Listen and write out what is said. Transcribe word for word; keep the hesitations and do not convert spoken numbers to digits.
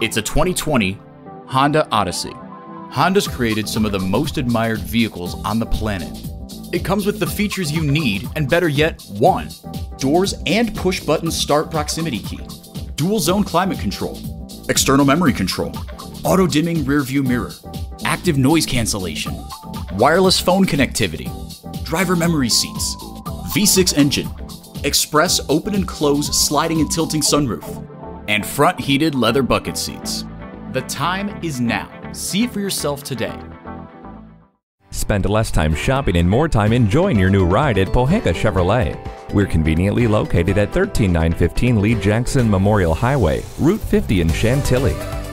It's a twenty twenty Honda Odyssey. Honda's created some of the most admired vehicles on the planet. It comes with the features you need, and better yet, want. Doors and push-button start proximity key, dual zone climate control, external memory control, auto-dimming rear-view mirror, active noise cancellation, wireless phone connectivity, driver memory seats, V six engine, express open and close sliding and tilting sunroof, and front heated leather bucket seats. The time is now. See it for yourself today. Spend less time shopping and more time enjoying your new ride at Pohanka Chevrolet. We're conveniently located at one three nine one five Lee Jackson Memorial Highway, Route fifty in Chantilly.